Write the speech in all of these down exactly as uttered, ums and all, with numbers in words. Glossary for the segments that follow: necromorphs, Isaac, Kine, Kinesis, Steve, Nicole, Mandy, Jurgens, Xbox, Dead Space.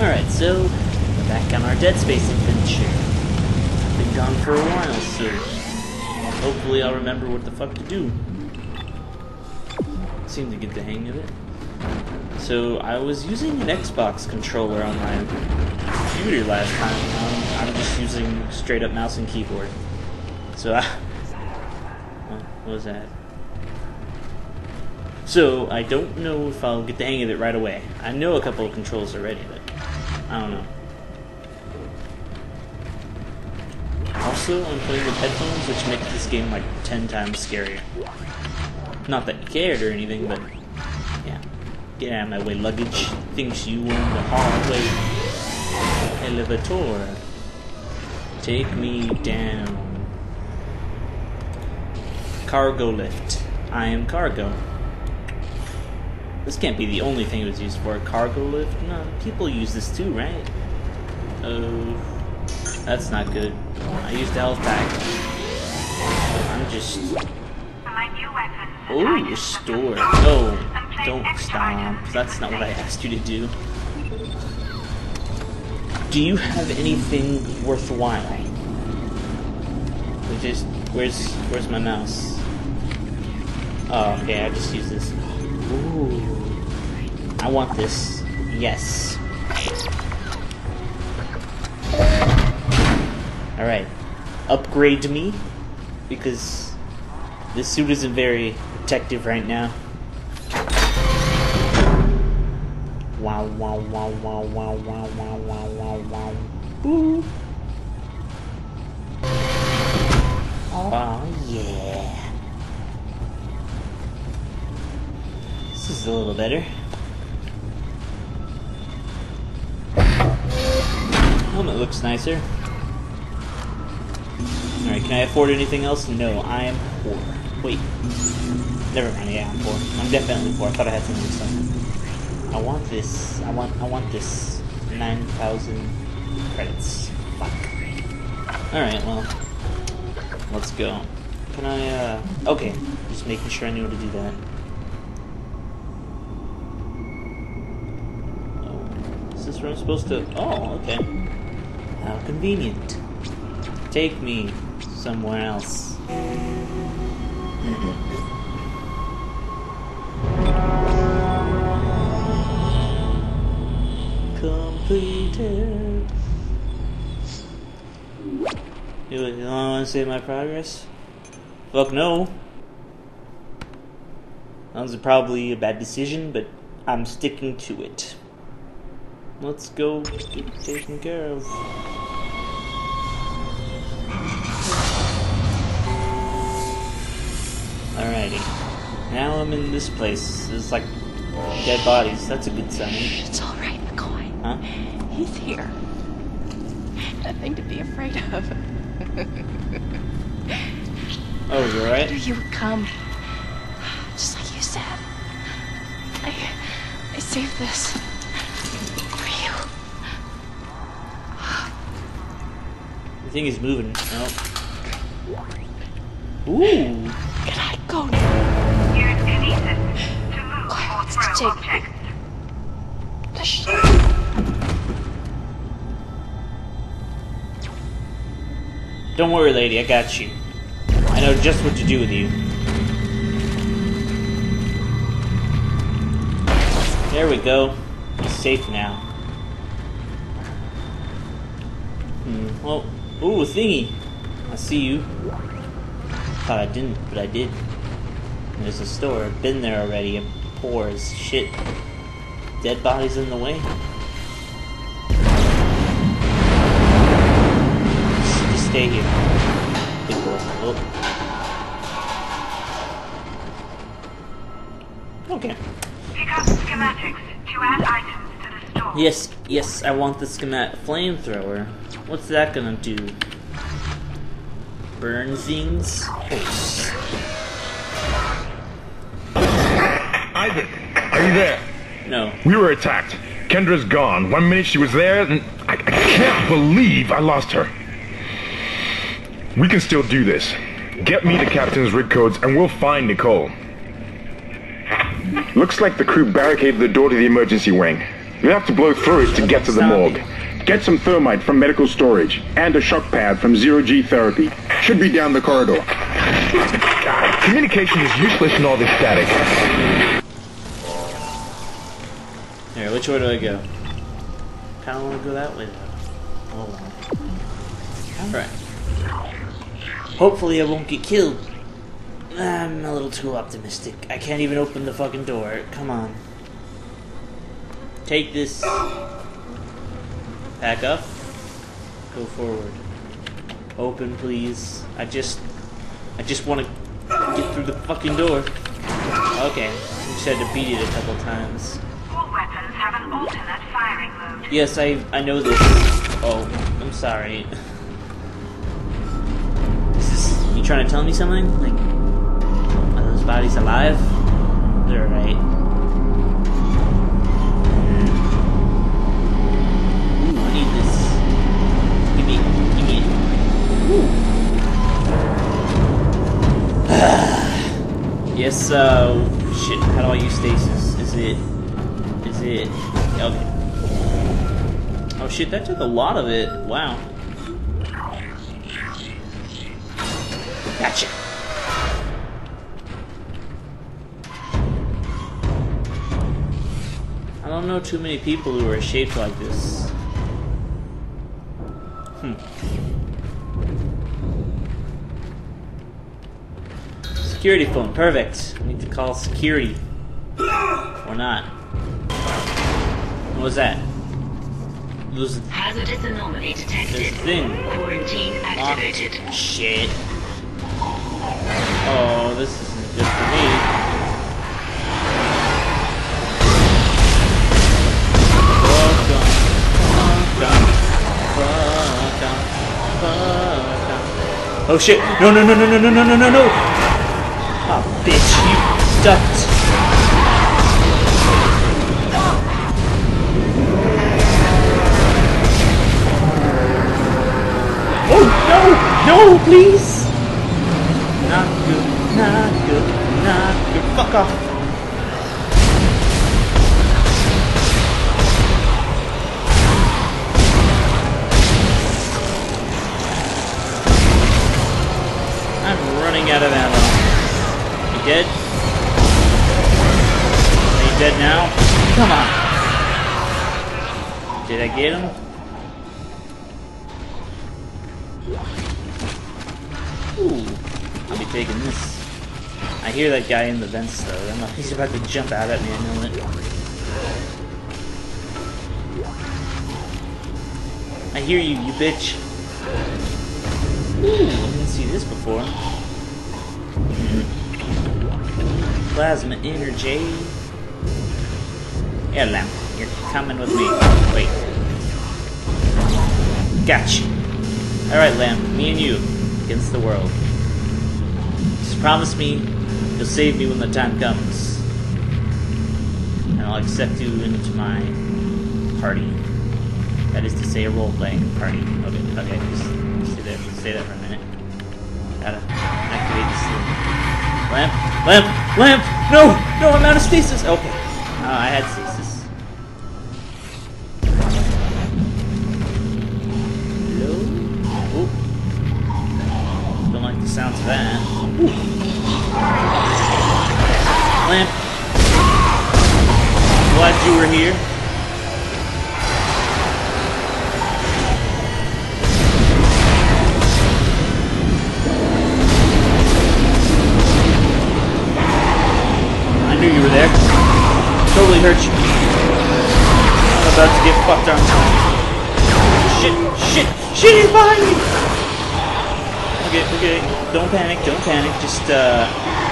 Alright, so we're back on our Dead Space adventure. I've been gone for a while, so hopefully I'll remember what the fuck to do. Seem to get the hang of it. So I was using an Xbox controller on my computer last time. Um, I'm just using straight up mouse and keyboard. So I... What was that? So I don't know if I'll get the hang of it right away. I know a couple of controls already, but I don't know. Also, I'm playing with headphones, which make this game like ten times scarier. Not that I cared or anything, but yeah. Get out of my way, luggage. Thinks you in the hallway. Elevator. Take me down. Cargo lift. I am cargo. This can't be the only thing it was used for. Cargo lift? No, people use this too, right? Oh, that's not good. I used the health pack. I'm just... Oh, restore. Oh, don't stop. That's not what I asked you to do. Do you have anything worthwhile? Which is... Where's... Where's my mouse? Oh, okay, I just used this. Ooh, I want this. Yes. Alright. Upgrade me, because this suit isn't very protective right now. Wow, wow, wow, wow, wow, wow, wow, wow, wow, wow. Boo! Oh, yeah. This is a little better. Helmet looks nicer. Alright, can I afford anything else? No, I am poor. Wait. Never mind, yeah, I'm poor. I'm definitely poor. I thought I had something something. I want this. I want I want this. Nine thousand credits. Fuck. Alright, well. Let's go. Can I uh okay. Just making sure I knew how to do that. Is this where I'm supposed to... Oh, okay. How convenient. Take me somewhere else. Completed. You don't want to see my progress? Fuck no. That was probably a bad decision, but I'm sticking to it. Let's go get taken care of. Alrighty. Now I'm in this place. It's like dead bodies. That's a good sign. It's alright, Nicole. Huh? He's here. Nothing to be afraid of. Oh, you're alright? I knew you would come. Just like you said. I, I saved this. I think he's moving. Oh. Ooh. Can I go now? Use Kinesis to move all throw objects. The shit. Don't worry, lady. I got you. I know just what to do with you. There we go. He's safe now. Hmm. Well. Ooh, thingy! I see you. Thought I didn't, but I did. And there's a store. I've been there already. I'm poor as shit. Dead bodies in the way. Just stay here. Good boy. Oh. Okay. Pick up schematics to add items to the store. Yes, yes, I want the schematic flamethrower. What's that gonna do? Burn things? Isaac, are you there? No. We were attacked. Kendra's gone. One minute she was there, and I, I can't believe I lost her. We can still do this. Get me the captain's rig codes, and we'll find Nicole. Looks like the crew barricaded the door to the emergency wing. You have to blow through it to get to the morgue. Get some thermite from medical storage and a shock pad from zero-G therapy. Should be down the corridor. God, communication is useless in all this static. Here, which way do I go? I kind of want to go that way though. Hold on. Alright. Hopefully I won't get killed. I'm a little too optimistic. I can't even open the fucking door. Come on. Take this. Pack up. Go forward. Open, please. I just... I just want to get through the fucking door. Okay. We just had to beat it a couple times. All weapons have an alternate firing mode. Yes, I, I know this. Oh, I'm sorry. Is this... You trying to tell me something? Like... Are those bodies alive? They're right. Yes, uh, shit, how do I use stasis? Is it, is it, okay. Oh shit, that took a lot of it, wow. Gotcha. I don't know too many people who are shaped like this. Hmm. Security phone, perfect. I need to call security. Or not. What was that? Those hazardous anomaly detected. This thing. Quarantine activated. Oh, shit. Oh, this isn't good for me. Oh shit! No no no no no no no no no! Oh, bitch, you sucked. Oh, no! No, please! Not good, not good, not good. Fuck off. I'm running out of ammo. Dead? Are you dead now? Come on. Did I get him? Ooh. I'll be taking this. I hear that guy in the vents though. I know he's about to jump out at me. I know it. I hear you, you bitch. Ooh. I didn't see this before. Plasma energy. Yeah, lamp. You're coming with me. Wait. Gotcha. Alright, lamp. Me and you. Against the world. Just promise me you'll save me when the time comes. And I'll accept you into my party. That is to say, a role-playing party. Okay, okay. Just stay there. Stay there for a minute. Gotta activate this thing. Lamp, lamp, lamp! No! No, I'm out of stasis! Okay. Uh, I had stasis. Hello? Oh. Don't like the sounds of that. Ooh. Lamp. Glad you were here. Totally hurt you. I'm about to get fucked on. Shit, shit, shit is behind me! Okay, okay, don't panic, don't panic, just, uh,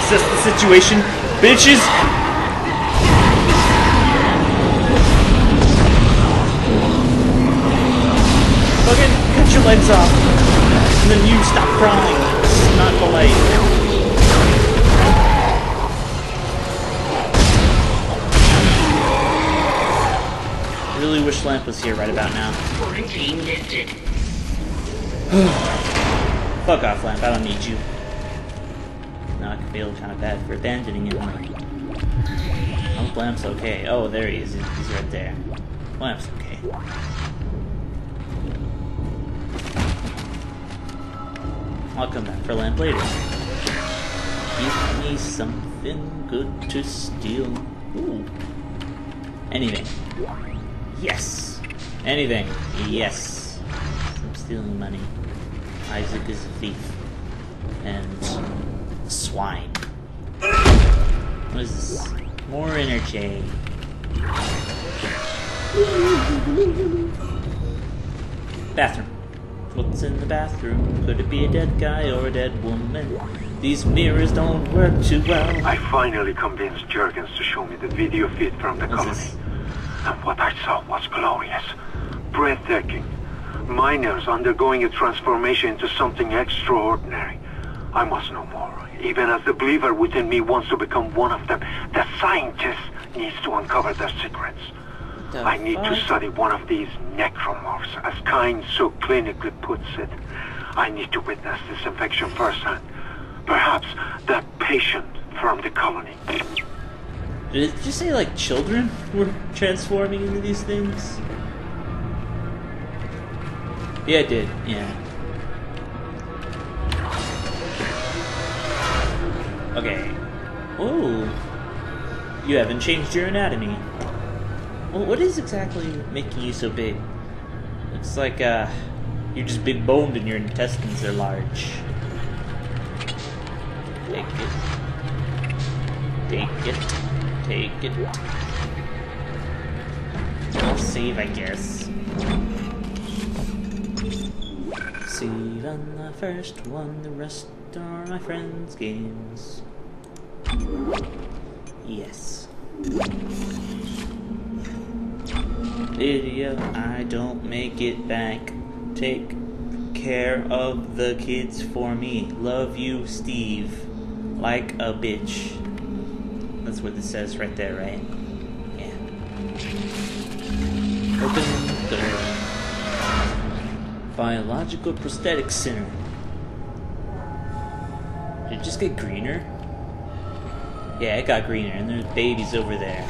assess the situation, bitches! Fucking cut your legs off, and then you stop crawling. It's not polite. I really wish Lamp was here right about now. Fuck off, Lamp. I don't need you. Now I can feel kind of bad for abandoning him. I hope Lamp's okay. Oh, there he is. He's right there. collapse. Okay. I'll come back for lamp later. Give me something good to steal. Ooh. Anything. Yes. Anything. Yes. I'm stealing money. Isaac is a thief. And swine. What is this? More energy. Bathroom. What's in the bathroom? Could it be a dead guy or a dead woman? These mirrors don't work too well. I finally convinced Jurgens to show me the video feed from the What's colony. This? And what I saw was glorious. Breathtaking. Miners undergoing a transformation into something extraordinary. I must know more. Even as the believer within me wants to become one of them, the scientist needs to uncover their secrets. The I need fuck? to study one of these necromorphs, as Kine so clinically puts it. I need to witness this infection firsthand. Perhaps that patient from the colony. Did you say, like, children were transforming into these things? Yeah, it did. Yeah. Okay. Oh, you haven't changed your anatomy. Well, what is exactly making you so big? Looks like uh, you're just big boned and your intestines are large. Take it. Take it. Take it. I'll save, I guess. Save on the first one, the rest are my friends' games. Yes. Video, I don't make it back. Take care of the kids for me. Love you, Steve. Like a bitch. That's what it says right there, right? Yeah. Open the door. Biological Prosthetic Center. Did it just get greener? Yeah, it got greener, and there's babies over there.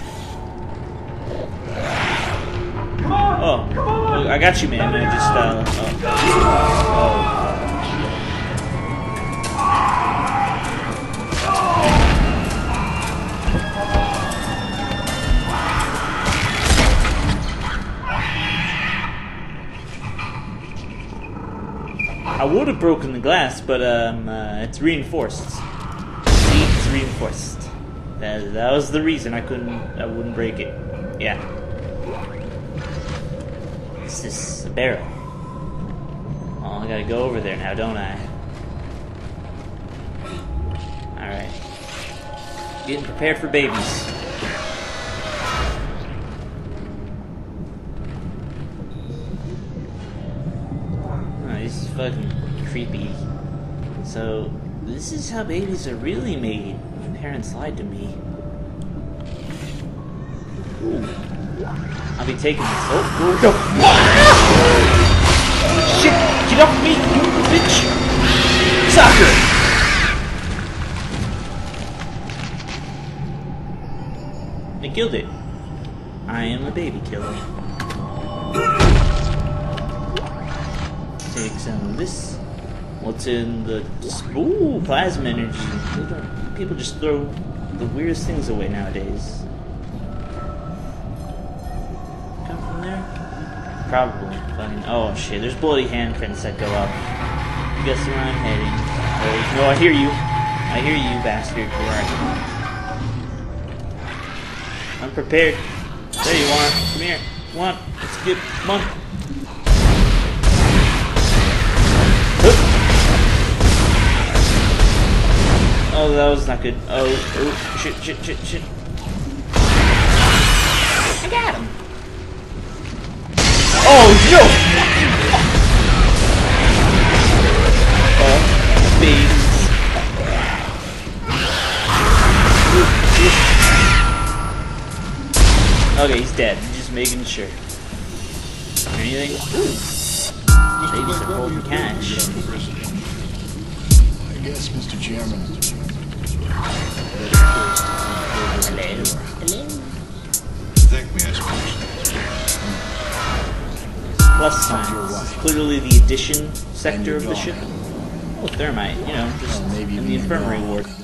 Come on, oh, come on. I got you, man. I just, uh. Oh. Oh. I would have broken the glass, but, um, uh, it's reinforced. See, it's reinforced. That, that was the reason I couldn't, I wouldn't break it. Yeah. This is a barrel. Oh, I gotta go over there now, don't I? Alright. Getting prepared for babies. Oh, this is fucking creepy. So, this is how babies are really made. Parents lied to me. Ooh. I'll be taking this. Oh, go! Ah! Shit! Get off me, you bitch! Soccer! They killed it. I am a baby killer. Take some of this. What's in the... Ooh, plasma energy. People just throw the weirdest things away nowadays. Come from there? Probably. Fucking. Oh shit, there's bloody handprints that go up. I guess where I'm heading. No, I hear you. I hear you, bastard. Right. I'm prepared. There you are. Come here. Come on. Let's get. Come on. Oh, that was not good. Oh, oh, shit, shit, shit, shit. I got him. Oh, yo! Oh, babies. Okay, he's dead. I'm just making sure. Anything? Ooh. Babies are holding cash. I guess, Mister Chairman. Hello. Hello. Thank me, I suppose. Plus signs. Clearly the addition sector of the ship. Oh, thermite, you know, just in the infirmary ward.